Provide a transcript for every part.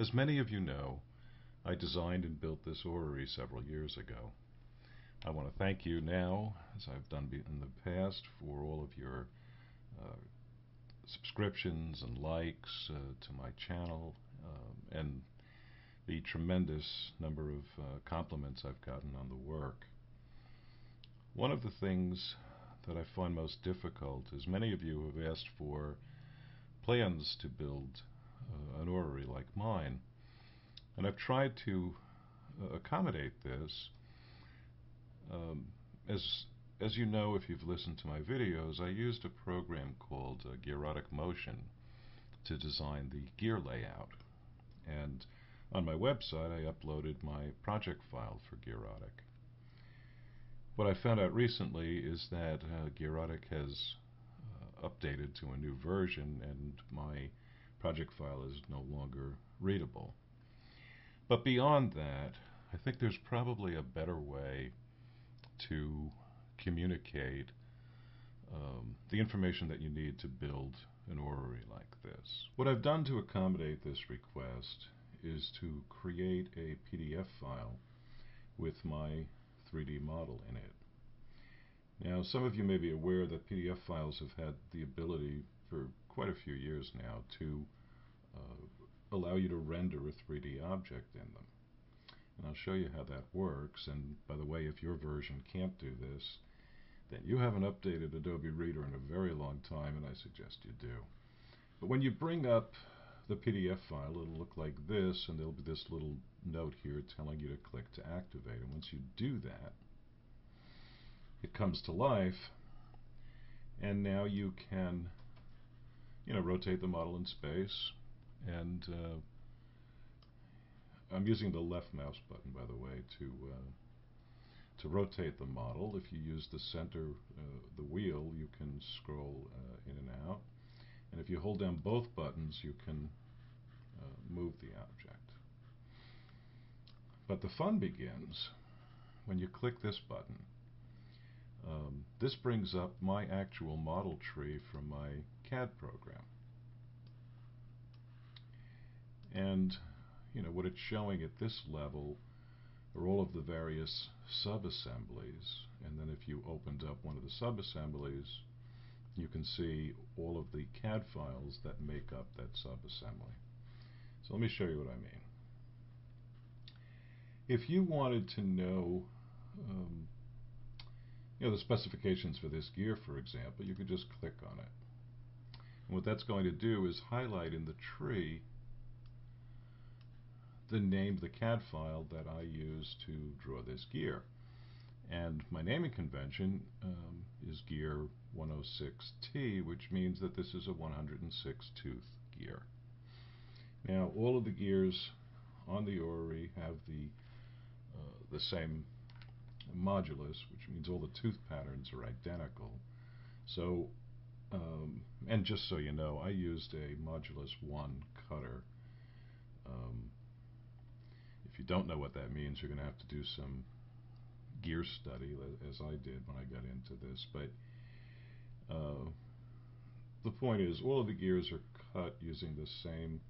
As many of you know, I designed and built this orrery several years ago. I want to thank you now, as I've done in the past, for all of your subscriptions and likes to my channel, and the tremendous number of compliments I've gotten on the work. One of the things that I find most difficult is many of you have asked for plans to build an orrery like mine, and I've tried to accommodate this. As you know, if you've listened to my videos, I used a program called Gearotic Motion to design the gear layout, and on my website I uploaded my project file for Gearotic. What I found out recently is that Gearotic has updated to a new version, and my project file is no longer readable. But beyond that, I think there's probably a better way to communicate the information that you need to build an orrery like this. What I've done to accommodate this request is to create a PDF file with my 3D model in it. Now, some of you may be aware that PDF files have had the ability for quite a few years now to allow you to render a 3D object in them. And I'll show you how that works. And by the way, if your version can't do this, then you haven't updated Adobe Reader in a very long time, and I suggest you do. But when you bring up the PDF file, it'll look like this, and there'll be this little note here telling you to click to activate. And once you do that, it comes to life, and now you can, you know, rotate the model in space. And I'm using the left mouse button, by the way, to rotate the model. If you use the center, the wheel, you can scroll in and out. And if you hold down both buttons, you can move the object. But the fun begins when you click this button. This brings up my actual model tree from my CAD program. And you know what it's showing at this level are all of the various sub-assemblies, and then if you opened up one of the sub-assemblies, you can see all of the CAD files that make up that sub-assembly. So let me show you what I mean. If you wanted to know the specifications for this gear, for example, you could just click on it. And what that's going to do is highlight in the tree the name of the CAD file that I use to draw this gear. And my naming convention is gear 106T, which means that this is a 106 tooth gear. Now, all of the gears on the orrery have the same modulus, which means all the tooth patterns are identical. So, and just so you know, I used a modulus 1 cutter. If you don't know what that means, you're going to have to do some gear study, as I did when I got into this. But the point is, all of the gears are cut using the same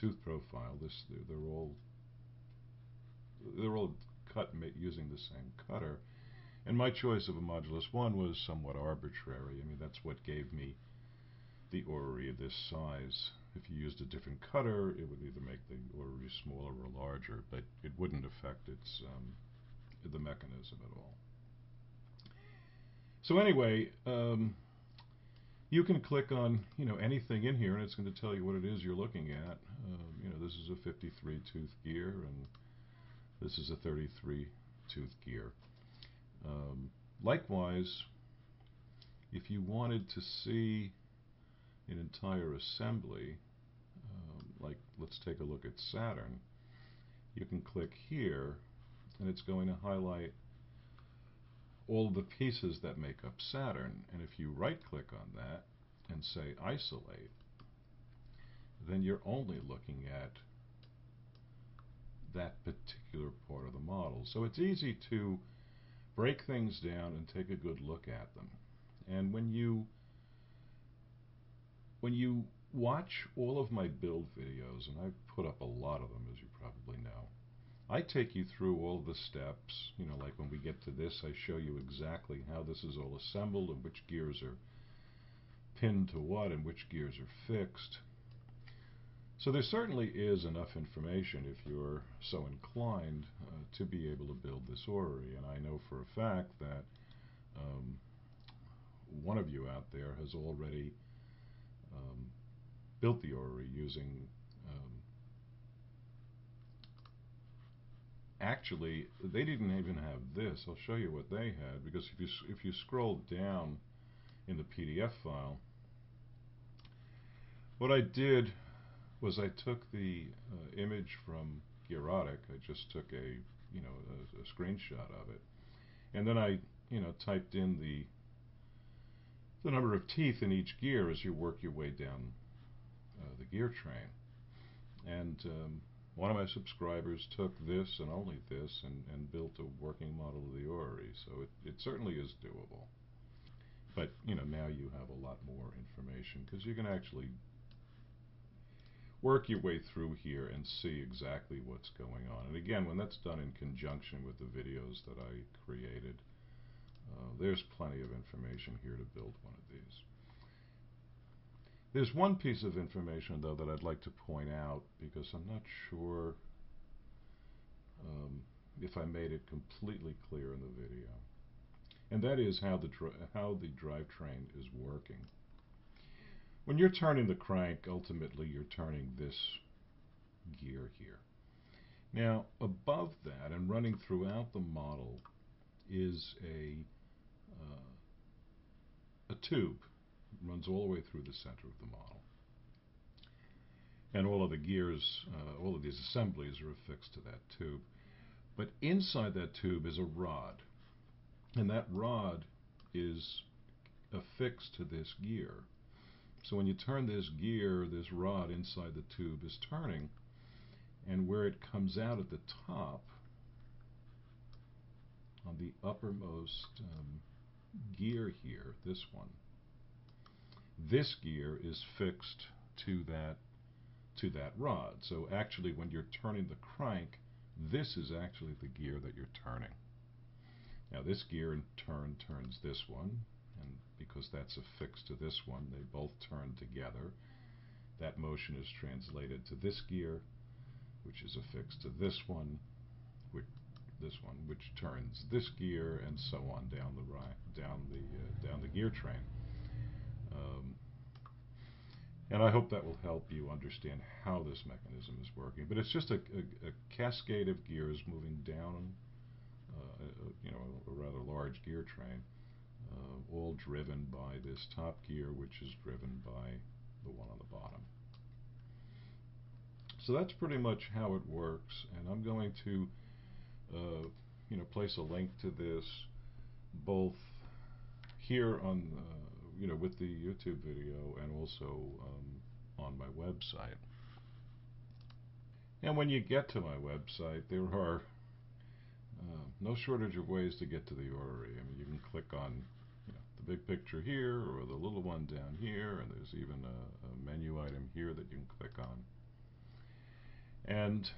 tooth profile. They're all cut using the same cutter. And my choice of a modulus 1 was somewhat arbitrary. I mean, that's what gave me the orrery of this size. If you used a different cutter, it would either make the orrery smaller or larger, but it wouldn't affect its the mechanism at all. So anyway, you can click on anything in here, and it's going to tell you what it is you're looking at. This is a 53 tooth gear, and this is a 33 tooth gear. Likewise, if you wanted to see an entire assembly, like let's take a look at Saturn, you can click here and it's going to highlight all the pieces that make up Saturn. And if you right click on that and say isolate, then you're only looking at that particular part of the model. So it's easy to break things down and take a good look at them. And when you watch all of my build videos, and I've put up a lot of them, as you probably know. I take you through all the steps, you know, like when we get to this, I show you exactly how this is all assembled and which gears are pinned to what and which gears are fixed. So there certainly is enough information, if you're so inclined, to be able to build this Orrery. And I know for a fact that one of you out there has already built the Orrery using actually, they didn't even have this. I'll show you what they had, because if you scroll down in the PDF file, what I did was I took the image from Gearotic. I just took a screenshot of it, and then I typed in the number of teeth in each gear as you work your way down the gear train. And one of my subscribers took this and only this and built a working model of the Orrery, so it certainly is doable. But now you have a lot more information, because you can actually work your way through here and see exactly what's going on. And again, when that's done in conjunction with the videos that I created, there's plenty of information here to build one of these. There's one piece of information, though, that I'd like to point out, because I'm not sure if I made it completely clear in the video, and that is how the drivetrain is working. When you're turning the crank, ultimately you're turning this gear here. Now, above that and running throughout the model is a tube. Runs all the way through the center of the model, and all of the gears, all of these assemblies are affixed to that tube. But inside that tube is a rod, and that rod is affixed to this gear. So when you turn this gear, this rod inside the tube is turning, and where it comes out at the top on the uppermost gear here, this one, this gear is fixed to that rod. So actually, when you're turning the crank, this is actually the gear that you're turning. Now this gear in turn turns this one, and because that's affixed to this one, they both turn together. That motion is translated to this gear, which is affixed to this one, which turns this gear, and so on down the down the gear train. And I hope that will help you understand how this mechanism is working. But it's just a cascade of gears moving down, a rather large gear train, all driven by this top gear, which is driven by the one on the bottom. So that's pretty much how it works. And I'm going to, place a link to this both here on with the YouTube video, and also on my website. And when you get to my website, there are no shortage of ways to get to the Orrery. I mean, you can click on the big picture here, or the little one down here, and there's even a menu item here that you can click on. And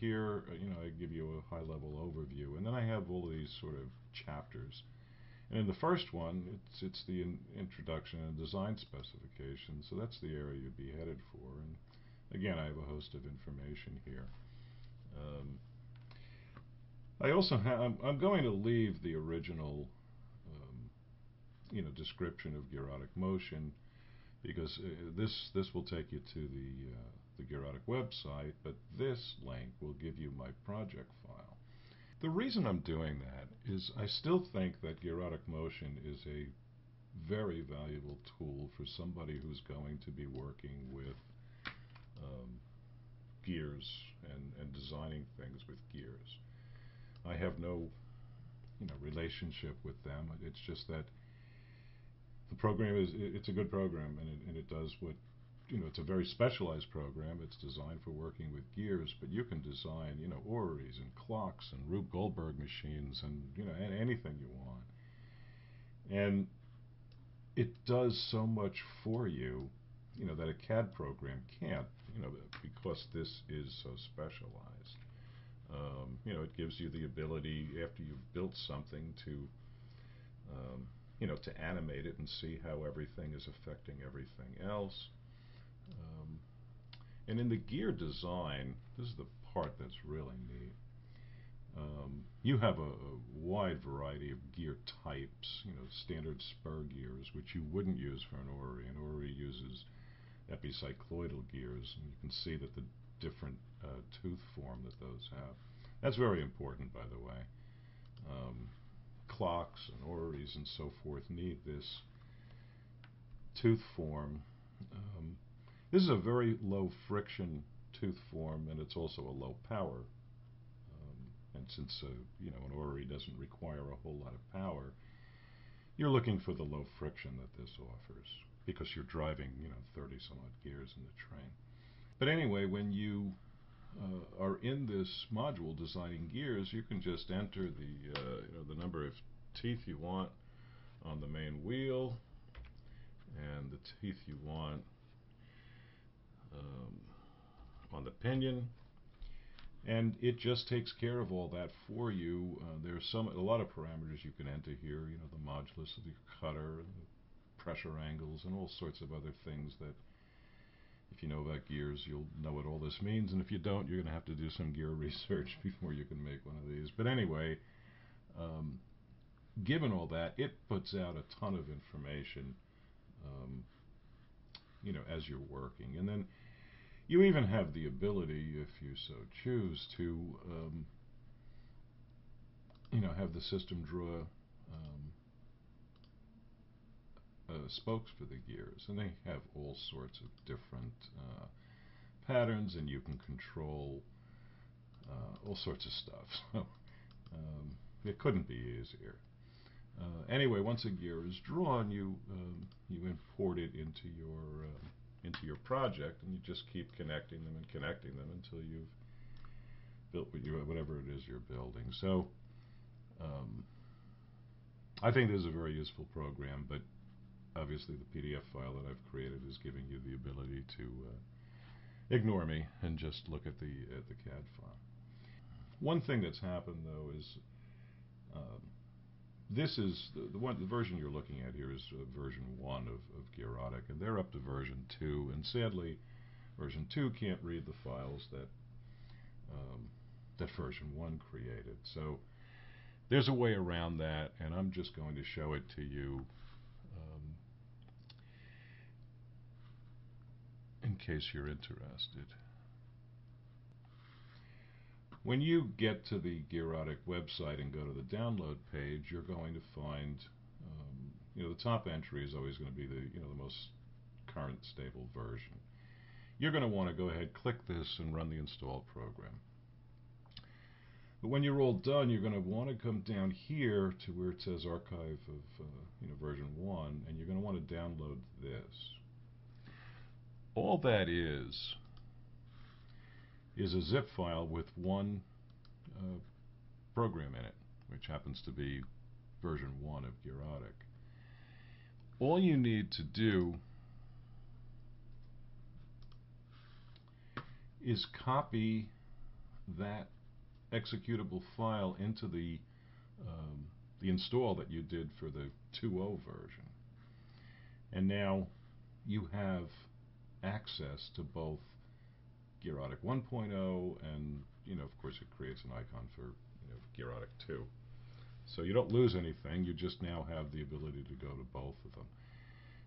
here I give you a high-level overview, and then I have all these sort of chapters. And in the first one, it's the introduction and design specification, so that's the area you'd be headed for. And again, I have a host of information here. I also have, I'm going to leave the original, description of Gearotic Motion, because this will take you to the Gearotic website, but this link will give you my project file. The reason I'm doing that is I still think that Gearotic Motion is a very valuable tool for somebody who's going to be working with gears and designing things with gears. I have no relationship with them. It's just that the program is, it's a good program, and it does what, it's a very specialized program. It's designed for working with gears, but you can design, Orreries and clocks and Rube Goldberg machines and, anything you want. And it does so much for you you know, that a CAD program can't, you know, because this is so specialized. You know, it gives you the ability, after you've built something, to you know, to animate it and see how everything is affecting everything else. And in the gear design, this is the part that's really neat. You have a wide variety of gear types, you know, standard spur gears, which you wouldn't use for an Orrery. An Orrery uses epicycloidal gears, and you can see that the different tooth form that those have. That's very important, by the way. Clocks and Orreries and so forth need this tooth form. This is a very low friction tooth form, and it's also a low power. And since you know, an Orrery doesn't require a whole lot of power, you're looking for the low friction that this offers, because you're driving, you know, 30-some-odd gears in the train. But anyway, when you are in this module designing gears, you can just enter the you know, the number of teeth you want on the main wheel, and the teeth you want on the pinion, and it just takes care of all that for you. There's a lot of parameters you can enter here, you know, the modulus of your cutter, the pressure angles, and all sorts of other things that, if you know about gears, you'll know what all this means, and if you don't, you're going to have to do some gear research before you can make one of these. But anyway, given all that, it puts out a ton of information, you know, as you're working. And then you even have the ability, if you so choose, to, you know, have the system draw spokes for the gears, and they have all sorts of different patterns, and you can control all sorts of stuff. So it couldn't be easier. Anyway, once a gear is drawn, you you import it into your project, and you just keep connecting them until you've built whatever it is you're building. So I think this is a very useful program, but obviously the PDF file that I've created is giving you the ability to ignore me and just look at the CAD file. One thing that's happened, though, is this is the version you're looking at here is version 1 of Gearotic, and they're up to version 2. And sadly, version 2 can't read the files that that version 1 created. So there's a way around that, and I'm just going to show it to you in case you're interested. When you get to the Gearotic website and go to the download page, you're going to find, you know, the top entry is always going to be the, you know, the most current stable version. You're going to want to go ahead, click this, and run the install program. But when you're all done, you're going to want to come down here to where it says Archive of, you know, version 1, and you're going to want to download this. All that is a zip file with one program in it, which happens to be version 1 of Gearotic. All you need to do is copy that executable file into the install that you did for the 2.0 version, and now you have access to both Gearotic 1.0 and, you know, of course, it creates an icon for, you know, Gearotic 2. So you don't lose anything. You just now have the ability to go to both of them.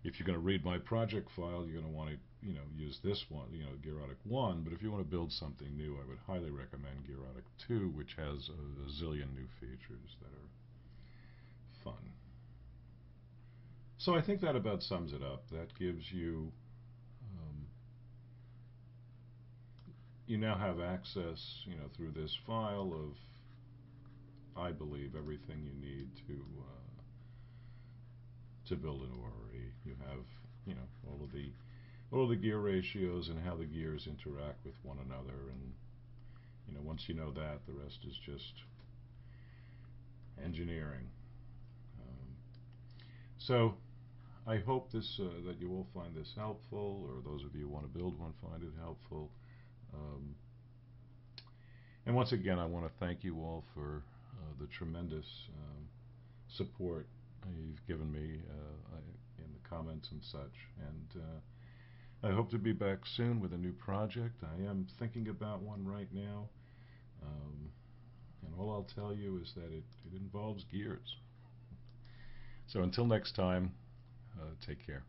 If you're going to read my project file, you're going to want to, you know, use this one, you know, Gearotic 1. But if you want to build something new, I would highly recommend Gearotic 2, which has a zillion new features that are fun. So I think that about sums it up. That gives you, you now have access, you know, through this file of, I believe, everything you need to build an Orrery. You have, you know, all of the gear ratios and how the gears interact with one another, and, you know, once you know that, the rest is just engineering. So I hope this that you will find this helpful, or those of you who want to build one find it helpful. And once again, I want to thank you all for the tremendous support you've given me in the comments and such. And I hope to be back soon with a new project. I am thinking about one right now. And all I'll tell you is that it involves gears. So until next time, take care.